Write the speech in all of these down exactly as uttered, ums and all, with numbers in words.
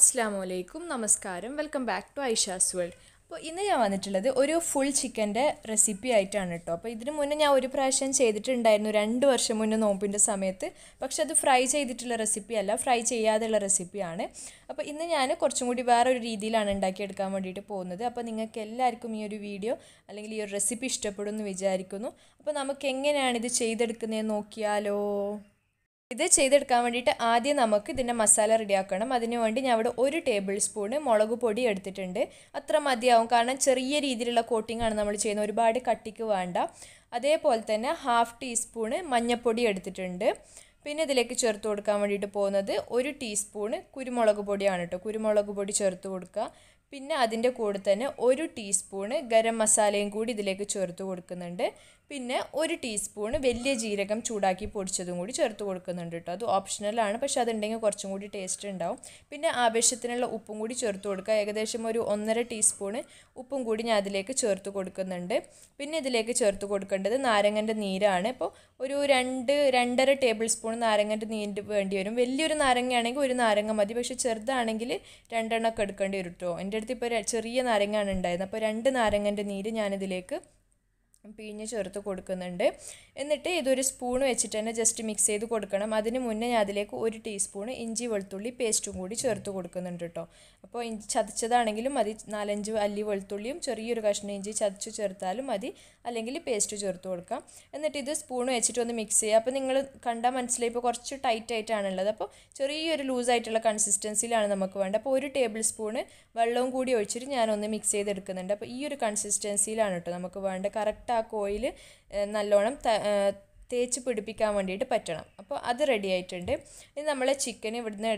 Assalamu alaikum, namaskaram, welcome back to Aisha's World. This is a full chicken recipe. I have made a prashan cheddar and two or shamun. But the fry cheddar recipe is a fry cheddar recipe. But in the Yana Korchumudivaro Redil and Daked Kamadita Pona, the Apaninga Kella Arcumio video, a little recipe stepudon Vijaricuno. Upon Ama Kengan and the cheddar Nokia. This is the masala ready. We have one tablespoon of molagopodi. We have a coating of molagopodi. We have a half teaspoon of molagopodi. We have a teaspoon of molagopodi. പിന്നെ അതിന്റെ കൂടെ തന്നെ ഒരു teaspoon garam മസാലയും കൂടി ഇതിലേക്ക് ചേർത്ത് കൊടുക്കുന്നുണ്ട് പിന്നെ ഒരു ടീസ്പൂൺ വലിയ ജീരകം ചൂടാക്കി പൊടിച്ചതും കൂടി ചേർത്ത് കൊടുക്കുന്നുണ്ട് ട്ടോ അത് ഓപ്ഷണൽ ആണ് പക്ഷെ അതുണ്ടെങ്കിൽ കുറച്ചും കൂടി ടേസ്റ്റ് ഉണ്ടാവും പിന്നെ ആവശ്യത്തിനുള്ള ഉപ്പും കൂടി ചേർത്ത് കൊടുക്കുക ഏകദേശം ഒരു ഒന്നര ടീസ്പൂൺ ഉപ്പും കൂടി ഞാൻ അതിലേക്ക് ചേർത്ത് കൊടുക്കുന്നുണ്ട് പിന്നെ ഇതിലേക്ക് ചേർത്ത് കൊടുക്കേണ്ടത് നാരങ്ങന്റെ നീരാണ് അപ്പോൾ ഒരു രണ്ട് രണ്ടര ടേബിൾസ്പൂൺ നാരങ്ങന്റെ നീര് വേണ്ടി വരും വലിയൊരു നാരങ്ങയാണെങ്കിൽ ഒരു നാരങ്ങ മതി പക്ഷെ ചെറുതാണെങ്കിൽ രണ്ടെണ്ണം എടുക്കേണ്ടി വരും ട്ടോ ചെറിയ നാരങ്ങയാണ് ഉണ്ടായത് അപ്പോൾ രണ്ട് നാരങ്ങന്റെ നീര് ഞാൻ ഇതിലേക്ക് പിഴിഞ്ഞ് ചേർത്ത് കൊടുക്കുന്നുണ്ട് എന്നിട്ട് ഇതൊരു സ്പൂൺ വെച്ചിട്ട് തന്നെ ജസ്റ്റ് മിക്സ് ചെയ്ത് കൊടുക്കണം അതിനു മുന്നേ ഞാൻ അതിലേക്ക് ഒരു ടീസ്പൂൺ ഇഞ്ചി വെളുത്തുള്ളി പേസ്റ്റും കൂടി ചേർത്ത് കൊടുക്കുന്നുണ്ട് ട്ടോ അപ്പോൾ ഇഞ്ചി ചതച്ചതാണെങ്കിലും മതി നാലഞ്ച് അല്ലി വെളുത്തുള്ളിയും ചെറിയൊരു കഷ്ണം ഇഞ്ചി ചതച്ചു ചേർത്താലും മതി അല്ലെങ്കിൽ പേസ്റ്റ് ചേർത്ത് കൊടുക്കാം എന്നിട്ട് ഇത് സ്പൂൺ വെച്ചിട്ട് ഒന്ന് മിക്സ് ചെയ്യുക അപ്പോൾ നിങ്ങൾ കണ്ടാൽ മനസ്സിലായി ഇപ്പോൾ കുറച്ച് ടൈറ്റ് ആയിട്ടാണുള്ളത് അപ്പോൾ ചെറിയൊരു ലൂസ് ആയിട്ടുള്ള കൺസിസ്റ്റൻസിയിലാണ് നമുക്ക് വേണ്ട അപ്പോൾ ഒരു ടേബിൾ സ്പൂൺ വെള്ളവും കൂടി ഒഴിച്ചിട്ട് ഞാൻ ഒന്ന് മിക്സ് ചെയ്ത് എടുക്കുന്നുണ്ട് അപ്പോൾ ഈ ഒരു കൺസിസ്റ്റൻസിയിലാണ് ട്ടോ നമുക്ക് വേണ്ട കറക്റ്റ് ആ കോയിൽ നല്ലോണം തേച്ച് പിടിപ്പിക്കാൻ വേണ്ടിയിട്ട് പറ്റണം അപ്പോൾ അത് റെഡി ആയിട്ടുണ്ട് ഇനി നമ്മൾ ചിക്കൻ ഇവിടുന്ന്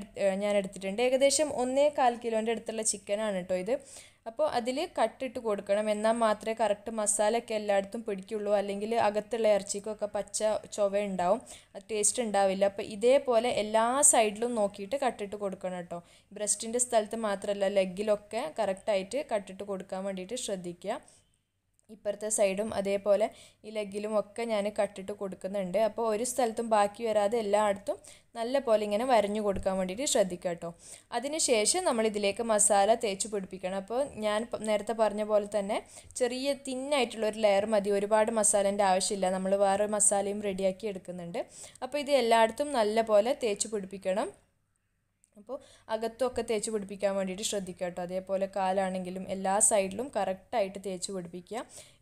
ഞാൻ എടുത്തിട്ടുണ്ട് ഏകദേശം ഒന്നേകാൽ കിലോന്റെ അടുത്തുള്ള ചിക്കനാണ് ട്ടോ ഇത് അപ്പോൾ അതിൽ കട്ടിട്ട് കൊടുക്കണം എന്നാൽ മാത്രമേ കറക്റ്റ് മസാല ഒക്കെ എല്ലായിടത്തും പിടിക്കുള്ളൂ അല്ലെങ്കിൽ അകത്തുള്ള ഇറച്ചിക്കൊക്കെ പച്ച ചൊവ ഉണ്ടാവും ടേസ്റ്റ് ഉണ്ടാവില്ല അപ്പോൾ ഇതേപോലെ എല്ലാ സൈഡിലും നോക്കിയിട്ട് കട്ടിട്ട് കൊടുക്കണം ട്ടോ ബ്രസ്റ്റിന്റെ സ്ഥലത്ത് മാത്രമല്ല ലെഗിലൊക്കെ കറക്റ്റ് ആയിട്ട് കട്ടിട്ട് കൊടുക്കാൻ വേണ്ടിയിട്ട് ശ്രദ്ധിക്കുക ഇപ്പുറത്തെ സൈഡും അതേപോലെ ഈ ലെഗിലും ഒക്കെ ഞാൻ കട്ടിട്ട് കൊടുക്കുന്നുണ്ട് അപ്പോൾ ഒരു സ്ഥലത്തും ബാക്കി വരാതെ എല്ലായിടത്തും നല്ലപോലെ ഇങ്ങനെ വരഞ്ഞു കൊടുക്കാൻ വേണ്ടിയിട്ട് ശ്രദ്ധിക്കട്ടോ അതിനുശേഷം നമ്മൾ ഇതിലേക്ക് മസാല തേച്ച് പിടിപ്പിക്കണം അപ്പോൾ ഞാൻ നേരത്തെ പറഞ്ഞ പോലെ തന്നെ ചെറിയ തിന്നായിട്ടുള്ള ഒരു ലെയർ മതി ഒരുപാട് മസാലന്റെ ആവശ്യമില്ല നമ്മൾ വേറെ മസാലയും റെഡിയാക്കി എടുക്കുന്നുണ്ട് അപ്പോൾ ഇത് എല്ലായിടത്തും നല്ലപോലെ തേച്ച് പിടിപ്പിക്കണം അപ്പോൾ അകത്തൊക്കെ തേച്ച് പിടിപ്പിക്കാൻ വേണ്ടിയിട്ട് ശ്രദ്ധിക്കുക ട്ടോ അതേപോലെ കാലാണെങ്കിലും എല്ലാ സൈഡിലും കറക്റ്റ് ആയിട്ട് തേച്ച് പിടിപ്പിക്കുക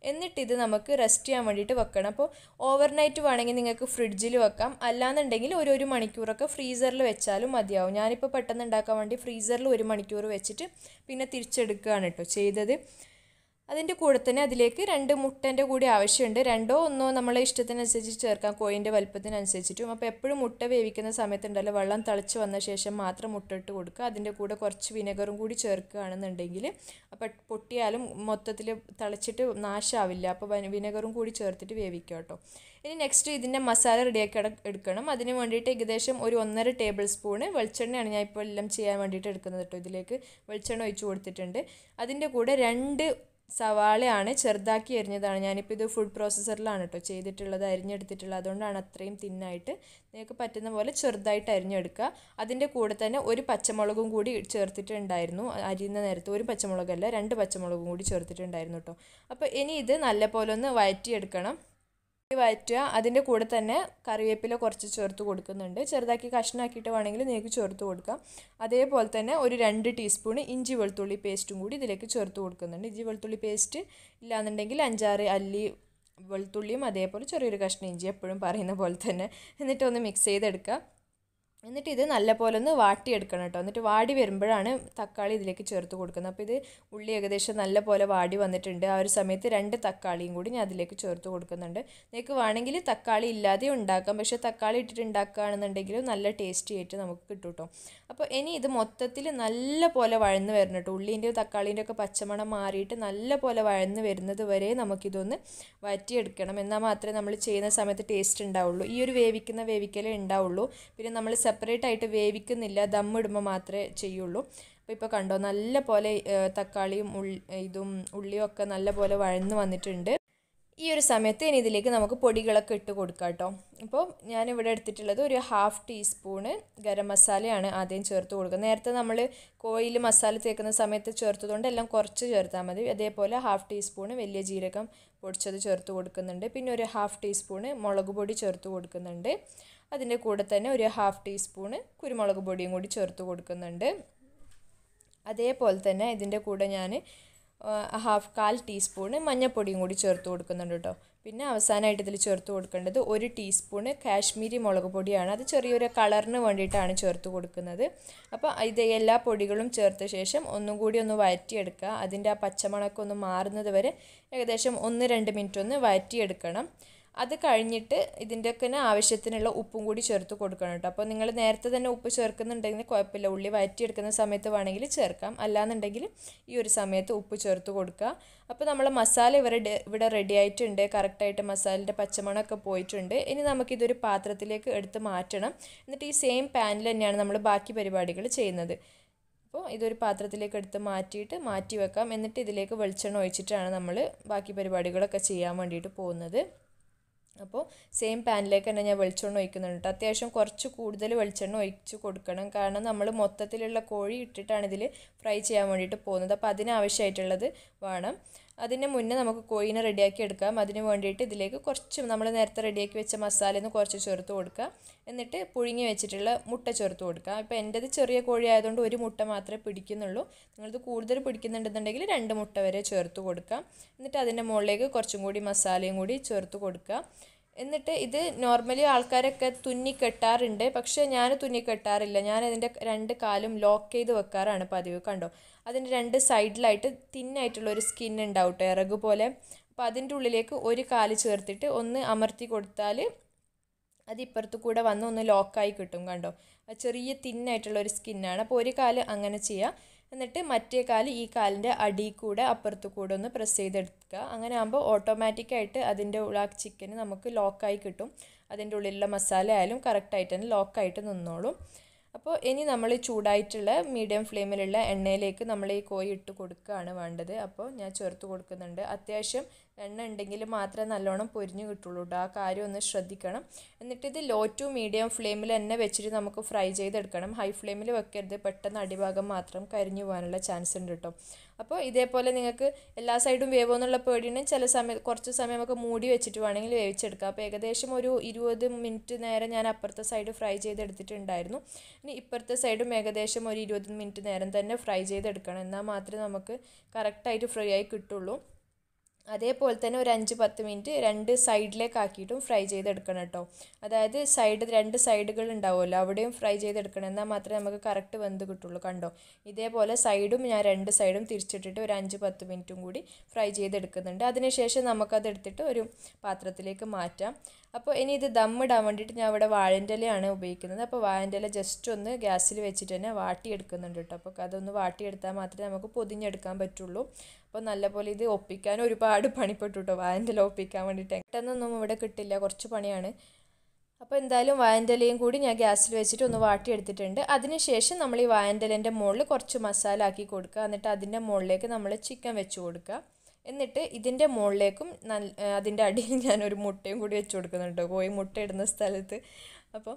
എന്നിട്ട് ഇത് നമുക്ക് റെസ്റ്റ് ചെയ്യാൻ വേണ്ടിയിട്ട് വെക്കണം അപ്പോൾ ഓവർനൈറ്റ് വേണമെങ്കിൽ നിങ്ങൾക്ക് ഫ്രിഡ്ജിൽ വെക്കാം അല്ലാന്നുണ്ടെങ്കിൽ ഒരു ഒരു മണിക്കൂറൊക്കെ ഫ്രീസറിൽ വെച്ചാലും മതിയാവും ഞാനിപ്പോൾ പെട്ടെന്ന് ഉണ്ടാക്കാൻ വേണ്ടി ഫ്രീസറിൽ ഒരു മണിക്കൂർ വെച്ചിട്ട് പിന്നെ തിരിച്ചെടുക്കുകയാണ് ട്ടോ ചെയ്തത് അതിന്റെ കൂടെ തന്നെ അതിലേക്ക് രണ്ട് മുട്ടന്റെ കൂടി ആവശ്യമുണ്ട് രണ്ടോ ഒന്നോ നമ്മളെ ഇഷ്ടത്തിനനുസരിച്ച് ചേർക്കാം കോയിന്റെ വലിപ്പത്തിനനുസരിച്ചിട്ടും അപ്പോൾ എപ്പോഴും മുട്ട വേവിക്കുന്ന സമയത്ത് ഉണ്ടല്ലോ വെള്ളം തളിച്ച് വന്ന ശേഷം മാത്രം മുട്ട ഇട്ട് കൊടുക്കുക അതിന്റെ കൂടെ കുറച്ച് വിനെഗറും കൂടി ചേർക്കുകയാണെന്നുണ്ടെങ്കിൽ അപ്പോൾ പൊട്ടിയാലും മൊത്തത്തിൽ തളിച്ചിട്ട് നാശാവില്ല അപ്പോൾ വിനെഗറും കൂടി ചേർത്തിട്ട് വേവിക്കുക ട്ടോ ഇനി നെക്സ്റ്റ് ഇതിന്റെ മസാല റെഡിയാക്കി എടുക്കണം അതിനു വേണ്ടിയിട്ട് ഏകദേശം ഒരു ഒന്നര ടേബിൾ സ്പൂൺ വെളിച്ചെണ്ണയാണ് ഞാൻ ഇപ്പോൾ എല്ലാം ചെയ്യാൻ വേണ്ടിയിട്ട് എടുക്കുന്നത് ട്ടോ ഇതിലേക്ക് വെളിച്ചെണ്ണ ഒഴിച്ച് കൊടുത്തിട്ടുണ്ട് അതിന്റെ കൂടെ രണ്ട് സവാളയാണ് ചെറുതാക്കി അരിഞ്ഞതാണ് ഞാനിപ്പോൾ ഇത് ഫുഡ് പ്രോസസ്സറിലാണ് ട്ടോ ചെയ്തിട്ടുള്ളത് അരിഞ്ഞെടുത്തിട്ടുള്ളത് അതുകൊണ്ടാണ് അത്രയും തിന്നായിട്ട് നിങ്ങൾക്ക് പറ്റുന്ന പോലെ ചെറുതായിട്ട് അരിഞ്ഞെടുക്കുക അതിൻ്റെ കൂടെ തന്നെ ഒരു പച്ചമുളകും കൂടി ചേർത്തിട്ടുണ്ടായിരുന്നു അരിയുന്ന നേരത്തെ ഒരു പച്ചമുളകല്ല രണ്ട് പച്ചമുളകും കൂടി ചേർത്തിട്ടുണ്ടായിരുന്നു ട്ടോ അപ്പോൾ ഇനി ഇത് നല്ലപോലെ ഒന്ന് വഴറ്റിയെടുക്കണം വഴറ്റുക അതിൻ്റെ കൂടെ തന്നെ കറിവേപ്പില കുറച്ച് ചേർത്ത് കൊടുക്കുന്നുണ്ട് ചെറുതാക്കി കഷ്ണാക്കിയിട്ട് വേണമെങ്കിൽ നിങ്ങൾക്ക് ചേർത്ത് കൊടുക്കാം അതേപോലെ തന്നെ ഒരു രണ്ട് ടീസ്പൂൺ ഇഞ്ചി വെളുത്തുള്ളി പേസ്റ്റും കൂടി ഇതിലേക്ക് ചേർത്ത് കൊടുക്കുന്നുണ്ട് ഇഞ്ചി വെളുത്തുള്ളി പേസ്റ്റ് ഇല്ലാന്നുണ്ടെങ്കിൽ അഞ്ചാറ് അല്ലി വെളുത്തുള്ളിയും അതേപോലെ ചെറിയൊരു കഷ്ണം ഇഞ്ചി എപ്പോഴും പറയുന്ന പോലെ തന്നെ എന്നിട്ട് ഒന്ന് മിക്സ് ചെയ്തെടുക്കുക എന്നിട്ട് ഇത് നല്ലപോലെ ഒന്ന് വാട്ടിയെടുക്കണം ട്ടോ എന്നിട്ട് വാടി വരുമ്പോഴാണ് തക്കാളി ഇതിലേക്ക് ചേർത്ത് കൊടുക്കുന്നത് അപ്പോൾ ഇത് ഉള്ളി ഏകദേശം നല്ലപോലെ വാടി വന്നിട്ടുണ്ട് ആ ഒരു സമയത്ത് രണ്ട് തക്കാളിയും കൂടി ഞാൻ അതിലേക്ക് ചേർത്ത് കൊടുക്കുന്നുണ്ട് നിങ്ങൾക്ക് വേണമെങ്കിൽ തക്കാളി ഇല്ലാതെ ഉണ്ടാക്കാം പക്ഷേ തക്കാളി ഇട്ടിട്ട് ഉണ്ടാക്കുകയാണെന്നുണ്ടെങ്കിൽ നല്ല ടേസ്റ്റി ആയിട്ട് നമുക്ക് കിട്ടും ട്ടോ അപ്പോൾ ഇനി ഇത് മൊത്തത്തിൽ നല്ലപോലെ വഴന്ന് വരണം ട്ടോ ഉള്ളിൻ്റെയും തക്കാളീൻ്റെ ഒക്കെ പച്ചമണം മാറിയിട്ട് നല്ലപോലെ വഴന്ന് വരുന്നത് വരെ നമുക്കിതൊന്ന് വഴറ്റിയെടുക്കണം എന്നാൽ മാത്രമേ നമ്മൾ ചെയ്യുന്ന സമയത്ത് ടേസ്റ്റ് ഉണ്ടാവുള്ളൂ ഈ ഒരു വേവിക്കുന്ന വേവിക്കലേ ഉണ്ടാവുള്ളൂ പിന്നെ നമ്മൾ സെപ്പറേറ്റ് ആയിട്ട് വേവിക്കുന്നില്ല ദമ്മിടുമ്പോൾ മാത്രമേ ചെയ്യുള്ളൂ അപ്പോൾ ഇപ്പോൾ കണ്ടോ നല്ല പോലെ തക്കാളിയും ഇതും ഉള്ളിയും ഒക്കെ നല്ല പോലെ വഴന്ന് വന്നിട്ടുണ്ട് ഈ ഒരു സമയത്ത് ഇനി ഇതിലേക്ക് നമുക്ക് പൊടികളൊക്കെ ഇട്ട് കൊടുക്കാം ട്ടോ. അപ്പോൾ ഞാൻ ഇവിടെ എടുത്തിട്ടുള്ളത് ഒരു ഹാഫ് ടീസ്പൂൺ ഗരം മസാലയാണ് ആദ്യം ചേർത്ത് കൊടുക്കുക. നേരത്തെ നമ്മൾ കോയിൽ മസാല തേക്കുന്ന സമയത്ത് ചേർത്തതുകൊണ്ട് എല്ലാം കുറച്ച് ചേർത്താൽ മതി. അതേപോലെ ഹാഫ് ടീസ്പൂൺ വലിയ ജീരകം പൊടിച്ചത് ചേർത്ത് കൊടുക്കുന്നുണ്ട്. പിന്നെ ഒരു ഹാഫ് ടീസ്പൂൺ മുളക് പൊടി ചേർത്ത് കൊടുക്കുന്നുണ്ട്. അതിൻ്റെ കൂടെ തന്നെ ഒരു ഹാഫ് ടീസ്പൂൺ കുരുമുളക് പൊടിയും കൂടി ചേർത്ത് കൊടുക്കുന്നുണ്ട്. അതേപോലെ തന്നെ ഇതിൻ്റെ കൂടെ ഞാൻ ഹാഫ് കാൽ ടീസ്പൂണ് മഞ്ഞൾപ്പൊടിയും കൂടി ചേർത്ത് കൊടുക്കുന്നുണ്ട് കേട്ടോ. പിന്നെ അവസാനമായിട്ട് ഇതിൽ ചേർത്ത് കൊടുക്കേണ്ടത് ഒരു ടീസ്പൂണ് കാശ്മീരി മുളക് പൊടിയാണ്. അത് ചെറിയൊരു കളറിന് വേണ്ടിയിട്ടാണ് ചേർത്ത് കൊടുക്കുന്നത്. അപ്പോൾ ഇത് എല്ലാ പൊടികളും ചേർത്ത ശേഷം ഒന്നും കൂടി ഒന്ന് വഴറ്റിയെടുക്കുക. അതിൻ്റെ ആ പച്ചമണക്കൊന്ന് മാറുന്നത് വരെ ഏകദേശം ഒന്ന് രണ്ട് മിനിറ്റ് ഒന്ന് വഴറ്റിയെടുക്കണം. അത് കഴിഞ്ഞിട്ട് ഇതിൻ്റെയൊക്കെ ആവശ്യത്തിനുള്ള ഉപ്പും കൂടി ചേർത്ത് കൊടുക്കണം കേട്ടോ. അപ്പോൾ നിങ്ങൾ നേരത്തെ തന്നെ ഉപ്പ് ചേർക്കുന്നുണ്ടെങ്കിൽ കുഴപ്പമില്ല, ഉള്ളി വഴറ്റിയെടുക്കുന്ന സമയത്ത് വേണമെങ്കിൽ ചേർക്കാം. അല്ലാന്നുണ്ടെങ്കിൽ ഈ ഒരു സമയത്ത് ഉപ്പ് ചേർത്ത് കൊടുക്കുക. അപ്പോൾ നമ്മൾ മസാല ഇവരെ ഇവിടെ റെഡി ആയിട്ടുണ്ട്. കറക്റ്റായിട്ട് മസാലയുടെ പച്ചമണമൊക്കെ പോയിട്ടുണ്ട്. ഇനി നമുക്കിതൊരു പാത്രത്തിലേക്ക് എടുത്ത് മാറ്റണം. എന്നിട്ട് ഈ സെയിം പാനിൽ തന്നെയാണ് നമ്മൾ ബാക്കി പരിപാടികൾ ചെയ്യുന്നത്. അപ്പോൾ ഇതൊരു പാത്രത്തിലേക്ക് എടുത്ത് മാറ്റിയിട്ട് മാറ്റി വെക്കാം. എന്നിട്ട് ഇതിലേക്ക് വെളിച്ചെണ്ണ ഒഴിച്ചിട്ടാണ് നമ്മൾ ബാക്കി പരിപാടികളൊക്കെ ചെയ്യാൻ വേണ്ടിയിട്ട് പോകുന്നത്. അപ്പോൾ സെയിം പാനിലേക്ക് തന്നെ ഞാൻ വെളിച്ചെണ്ണ ഒഴിക്കുന്നുണ്ട്. അത്യാവശ്യം കുറച്ച് കൂടുതൽ വെളിച്ചെണ്ണ ഒഴിച്ച് കൊടുക്കണം. കാരണം നമ്മൾ മൊത്തത്തിലുള്ള കോഴി ഇട്ടിട്ടാണ് ഇതിൽ ഫ്രൈ ചെയ്യാൻ വേണ്ടിയിട്ട് പോകുന്നത്. അപ്പോൾ അതിനാവശ്യമായിട്ടുള്ളത് വേണം. അതിന് മുന്നേ നമുക്ക് കോഴീനെ റെഡിയാക്കി എടുക്കാം. അതിന് വേണ്ടിയിട്ട് ഇതിലേക്ക് കുറച്ച് നമ്മൾ നേരത്തെ റെഡിയാക്കി വെച്ച മസാലയിൽ നിന്ന് കുറച്ച് ചേർത്ത് കൊടുക്കുക. എന്നിട്ട് പുഴുങ്ങി വെച്ചിട്ടുള്ള മുട്ട ചേർത്ത് കൊടുക്കുക. ഇപ്പോൾ എൻ്റേത് ചെറിയ കോഴി ആയതുകൊണ്ട് ഒരു മുട്ട മാത്രമേ പിടിക്കുന്നുള്ളൂ. നിങ്ങളിത് കൂടുതൽ പിടിക്കുന്നുണ്ടെന്നുണ്ടെങ്കിൽ രണ്ട് മുട്ട വരെ ചേർത്ത് കൊടുക്കാം. എന്നിട്ട് അതിൻ്റെ മുകളിലേക്ക് കുറച്ചും കൂടി മസാലയും കൂടി ചേർത്ത് കൊടുക്കുക. എന്നിട്ട് ഇത് നോർമലി ആൾക്കാരൊക്കെ തുന്നി കെട്ടാറുണ്ട്. പക്ഷേ ഞാൻ തുന്നി കെട്ടാറില്ല. ഞാൻ അതിൻ്റെ രണ്ട് കാലും ലോക്ക് ചെയ്ത് വെക്കാറാണ് പതിവ്. കണ്ടോ, അതിൻ്റെ രണ്ട് സൈഡിലായിട്ട് തിന്നായിട്ടുള്ളൊരു സ്കിൻ ഉണ്ടാവും കേട്ടോ, ഇറഗ് പോലെ. അപ്പോൾ അതിൻ്റെ ഉള്ളിലേക്ക് ഒരു കാല് ചേർത്തിട്ട് ഒന്ന് അമർത്തി കൊടുത്താൽ അത് ഇപ്പുറത്ത് കൂടെ വന്ന് ഒന്ന് ലോക്കായി കിട്ടും. കണ്ടോ, അത് ചെറിയ തിന്നായിട്ടുള്ളൊരു സ്കിന്നാണ്. അപ്പോൾ ഒരു കാല് അങ്ങനെ ചെയ്യുക. എന്നിട്ട് മറ്റേ കാല് ഈ കാലിൻ്റെ അടിയിൽ കൂടെ അപ്പുറത്ത് കൂടെ ഒന്ന് പ്രസ് ചെയ്തെടുക്കുക. അങ്ങനെ ആകുമ്പോൾ ഓട്ടോമാറ്റിക്കായിട്ട് അതിൻ്റെ ഉള്ള ചിക്കന് നമുക്ക് ലോക്കായി കിട്ടും. അതിൻ്റെ ഉള്ളിലുള്ള മസാല ആയാലും കറക്റ്റായിട്ട് തന്നെ ലോക്കായിട്ട് നിന്നോളും. അപ്പോൾ ഇനി നമ്മൾ ചൂടായിട്ടുള്ള മീഡിയം ഫ്ലെയിമിലുള്ള എണ്ണയിലേക്ക് നമ്മൾ ഈ കോഴി ഇട്ട് കൊടുക്കുകയാണ് വേണ്ടത്. അപ്പോൾ ഞാൻ ചേർത്ത് കൊടുക്കുന്നുണ്ട്. അത്യാവശ്യം എണ്ണ ഉണ്ടെങ്കിൽ മാത്രമേ നല്ലോണം പൊരിഞ്ഞ് കിട്ടുള്ളൂ കേട്ടോ. ആ കാര്യം ഒന്ന് ശ്രദ്ധിക്കണം. എന്നിട്ടിത് ലോ ടു മീഡിയം ഫ്ലെയിമിൽ തന്നെ വെച്ചിട്ട് നമുക്ക് ഫ്രൈ ചെയ്തെടുക്കണം. ഹൈ ഫ്ലെയിമിൽ വെക്കരുത്, പെട്ടെന്ന് അടിഭാഗം മാത്രം കരിഞ്ഞു പോകാനുള്ള ചാൻസ് ഉണ്ട് കേട്ടോ. അപ്പോൾ ഇതേപോലെ നിങ്ങൾക്ക് എല്ലാ സൈഡും വേവോന്നുള്ള പേടിയുണ്ടെങ്കിൽ ചില സമയം കുറച്ച് സമയം നമുക്ക് മൂടി വെച്ചിട്ട് വേണമെങ്കിൽ വേവിച്ചെടുക്കാം. അപ്പോൾ ഏകദേശം ഒരു ഇരുപത് മിനിറ്റ് നേരം ഞാൻ അപ്പുറത്തെ സൈഡ് ഫ്രൈ ചെയ്തെടുത്തിട്ടുണ്ടായിരുന്നു. ഇനി ഇപ്പുറത്തെ സൈഡും ഏകദേശം ഒരു ഇരുപത് മിനിറ്റ് നേരം തന്നെ ഫ്രൈ ചെയ്തെടുക്കണം. എന്നാൽ മാത്രമേ നമുക്ക് കറക്റ്റായിട്ട് ഫ്രൈ ആയി കിട്ടുള്ളൂ. അതേപോലെ തന്നെ ഒരു അഞ്ച് പത്ത് മിനിറ്റ് രണ്ട് സൈഡിലേക്ക് ആക്കിയിട്ടും ഫ്രൈ ചെയ്തെടുക്കണം കേട്ടോ. അതായത് സൈഡ് രണ്ട് സൈഡുകൾ ഉണ്ടാവുമല്ലോ, അവിടെയും ഫ്രൈ ചെയ്തെടുക്കണം. എന്നാൽ മാത്രമേ നമുക്ക് കറക്റ്റ് വെന്ത് കിട്ടുള്ളൂ. കണ്ടോ, ഇതേപോലെ സൈഡും ഞാൻ രണ്ട് സൈഡും തിരിച്ചിട്ടിട്ട് ഒരു അഞ്ച് പത്ത് മിനിറ്റും കൂടി ഫ്രൈ ചെയ്തെടുക്കുന്നുണ്ട്. അതിനുശേഷം നമുക്കതെടുത്തിട്ട് ഒരു പാത്രത്തിലേക്ക് മാറ്റാം. അപ്പോൾ ഇനി ഇത് ദമ്മിടാൻ വേണ്ടിയിട്ട് ഞാൻ ഇവിടെ വാഴൻ്റെ ഇലയാണ് ഉപയോഗിക്കുന്നത്. അപ്പോൾ വാഴൻ്റെ ഇല ജസ്റ്റ് ഒന്ന് ഗ്യാസിൽ വെച്ചിട്ട് തന്നെ വാട്ടിയെടുക്കുന്നുണ്ട് കേട്ടോ. അപ്പോൾ അതൊന്ന് വാട്ടിയെടുത്താൽ മാത്രമേ നമുക്ക് പൊതിഞ്ഞെടുക്കാൻ പറ്റുള്ളൂ. അപ്പോൾ നല്ലപോലെ ഇത് ഒപ്പിക്കാൻ ഒരുപാട് പണിപ്പെട്ടു കേട്ടോ. വാഴൻ്റെ ഇല ഒപ്പിക്കാൻ വേണ്ടിയിട്ട് പെട്ടെന്നൊന്നും ഇവിടെ കിട്ടില്ല, കുറച്ച് പണിയാണ്. അപ്പോൾ എന്തായാലും വാഴൻ്റെ ഇലയും കൂടി ഞാൻ ഗ്യാസിൽ വെച്ചിട്ട് ഒന്ന് വാട്ടിയെടുത്തിട്ടുണ്ട്. അതിനുശേഷം നമ്മൾ ഈ വാഴൻ്റെ ഇലൻ്റെ മുകളിൽ കുറച്ച് മസാല ആക്കി കൊടുക്കുക. എന്നിട്ട് അതിൻ്റെ മുകളിലേക്ക് നമ്മൾ ചിക്കൻ വെച്ച് കൊടുക്കുക. എന്നിട്ട് ഇതിൻ്റെ മുകളിലേക്കും നല്ല അതിൻ്റെ അടിയിൽ ഞാനൊരു മുട്ടയും കൂടി വെച്ച് കൊടുക്കുന്നുണ്ട്. കോഴി മുട്ട ഇടുന്ന സ്ഥലത്ത്. അപ്പോൾ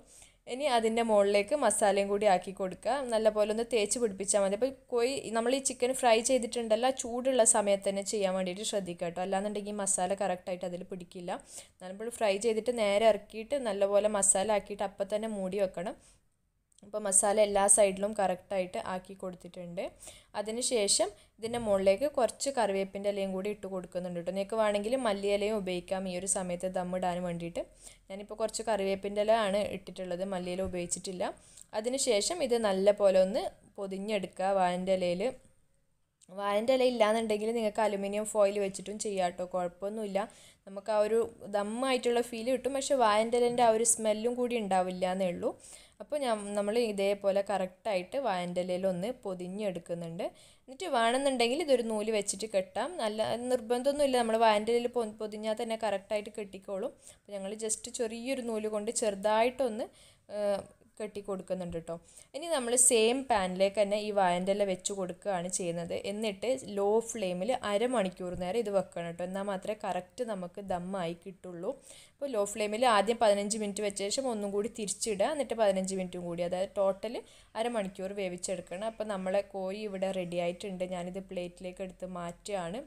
ഇനി അതിൻ്റെ മുകളിലേക്ക് മസാലയും കൂടി ആക്കി കൊടുക്കുക. നല്ലപോലെ ഒന്ന് തേച്ച് പിടിപ്പിച്ചാൽ മതി. അപ്പോൾ കോഴി നമ്മൾ ഈ ചിക്കൻ ഫ്രൈ ചെയ്തിട്ടുണ്ടല്ലോ, ചൂടുള്ള സമയത്ത് തന്നെ ചെയ്യാൻ വേണ്ടിയിട്ട് ശ്രദ്ധിക്കുക കേട്ടോ. അല്ലാന്നുണ്ടെങ്കിൽ മസാല കറക്റ്റായിട്ട് അതിൽ പിടിക്കില്ല. നമ്മൾ ഫ്രൈ ചെയ്തിട്ട് നേരെ ഇറക്കിയിട്ട് നല്ലപോലെ മസാല ആക്കിയിട്ട് അപ്പം തന്നെ മൂടി വെക്കണം. അപ്പോൾ മസാല എല്ലാ സൈഡിലും കറക്റ്റായിട്ട് ആക്കി കൊടുത്തിട്ടുണ്ട്. അതിനുശേഷം ഇതിൻ്റെ മുകളിലേക്ക് കുറച്ച് കറിവേപ്പിൻ്റെ ഇലയും കൂടി ഇട്ട് കൊടുക്കുന്നുണ്ട് കേട്ടോ. നിങ്ങൾക്ക് വേണമെങ്കിൽ മല്ലി ഇലയും ഉപയോഗിക്കാം ഈ ഒരു സമയത്ത് ദമ്മിടാൻ വേണ്ടിയിട്ട്. ഞാനിപ്പോൾ കുറച്ച് കറിവേപ്പിൻ്റെ ഇല ആണ് ഇട്ടിട്ടുള്ളത്, മല്ലി ഇല ഉപയോഗിച്ചിട്ടില്ല. അതിനുശേഷം ഇത് നല്ല പോലെ ഒന്ന് പൊതിഞ്ഞെടുക്കുക വാഴൻ്റെ ഇലയിൽ. വാഴൻ്റെ ഇല ഇല്ലാന്നുണ്ടെങ്കിൽ നിങ്ങൾക്ക് അലുമിനിയം ഫോയിൽ വെച്ചിട്ടും ചെയ്യാം കേട്ടോ, കുഴപ്പമൊന്നുമില്ല. നമുക്ക് ആ ഒരു ദമ്മായിട്ടുള്ള ഫീൽ കിട്ടും. പക്ഷേ വാഴൻ്റെ ഇലൻ്റെ ആ ഒരു സ്മെല്ലും കൂടി ഉണ്ടാവില്ല എന്നേ ഉള്ളൂ. അപ്പോൾ ഞാൻ നമ്മൾ ഇതേപോലെ കറക്റ്റായിട്ട് വാഴൻ്റെ ഇലയിലൊന്ന് പൊതിഞ്ഞെടുക്കുന്നുണ്ട്. എന്നിട്ട് വേണമെന്നുണ്ടെങ്കിൽ ഇതൊരു നൂല് വെച്ചിട്ട് കെട്ടാം. നല്ല നിർബന്ധമൊന്നുമില്ല, നമ്മൾ വാഴൻ്റെ ഇലയിൽ പൊ പൊതിഞ്ഞാൽ തന്നെ കറക്റ്റായിട്ട് കെട്ടിക്കോളും. അപ്പോൾ ഞങ്ങൾ ജസ്റ്റ് ചെറിയൊരു നൂല് കൊണ്ട് ചെറുതായിട്ടൊന്ന് കെട്ടി കൊടുക്കുന്നുണ്ട് കേട്ടോ. ഇനി നമ്മൾ സെയിം പാനിലേക്ക് തന്നെ ഈ വാഴൻ്റെല വെച്ച് കൊടുക്കുകയാണ് ചെയ്യുന്നത്. എന്നിട്ട് ലോ ഫ്ലെയിമിൽ അരമണിക്കൂർ നേരം ഇത് വെക്കണം കേട്ടോ, എന്നാൽ മാത്രമേ കറക്റ്റ് നമുക്ക് ദമ്മായി കിട്ടുള്ളൂ. അപ്പോൾ ലോ ഫ്ലെയിമിൽ ആദ്യം പതിനഞ്ച് മിനിറ്റ് വെച്ച ശേഷം ഒന്നും കൂടി തിരിച്ചിടുക, എന്നിട്ട് പതിനഞ്ച് മിനിറ്റും കൂടി, അതായത് ടോട്ടൽ അരമണിക്കൂർ വേവിച്ചെടുക്കണം. അപ്പോൾ നമ്മളെ കോഴി ഇവിടെ റെഡി ആയിട്ടുണ്ട്. ഞാനിത് പ്ലേറ്റിലേക്ക് എടുത്ത് മാറ്റുകയാണ്.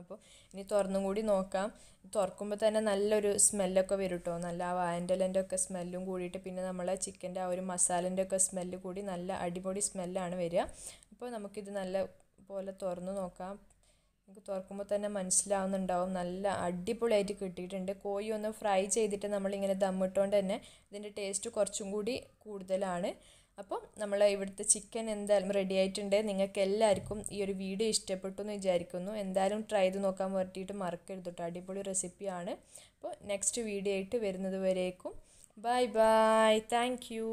അപ്പോൾ ഇനി തുറന്നും കൂടി നോക്കാം. തുറക്കുമ്പോൾ തന്നെ നല്ലൊരു സ്മെല്ലൊക്കെ വരും കേട്ടോ, നല്ല ആ വാഴൻ്റെലേൻ്റെ ഒക്കെ സ്മെല്ലും കൂടിയിട്ട് പിന്നെ നമ്മൾ ചിക്കൻ്റെ ആ ഒരു മസാലേൻ്റെ ഒക്കെ സ്മെല്ല് കൂടി നല്ല അടിപൊളി സ്മെല്ലാണ് വരിക. അപ്പോൾ നമുക്കിത് നല്ല പോലെ തുറന്ന് നോക്കാം. നമുക്ക് തുറക്കുമ്പോൾ തന്നെ മനസ്സിലാവുന്നുണ്ടാവും നല്ല അടിപൊളിയായിട്ട് കിട്ടിയിട്ടുണ്ട്. കോഴി ഒന്ന് ഫ്രൈ ചെയ്തിട്ട് നമ്മളിങ്ങനെ ദമ്മിട്ടുകൊണ്ട് തന്നെ ഇതിൻ്റെ ടേസ്റ്റ് കുറച്ചും കൂടി കൂടുതലാണ്. അപ്പോൾ നമ്മൾ ഇവിടുത്തെ ചിക്കൻ എന്തായാലും റെഡി ആയിട്ടുണ്ട്. നിങ്ങൾക്ക് എല്ലാവർക്കും ഈ ഒരു വീഡിയോ ഇഷ്ടപ്പെട്ടു എന്ന് വിചാരിക്കുന്നു. എന്തായാലും ട്രൈ ചെയ്ത് നോക്കാൻ പറ്റിയിട്ട് മറക്കരുത് കേട്ടോ, അടിപൊളി റെസിപ്പിയാണ്. അപ്പോൾ നെക്സ്റ്റ് വീഡിയോ ആയിട്ട് വരുന്നത് വരേക്കും ബൈ ബൈ, താങ്ക് യു.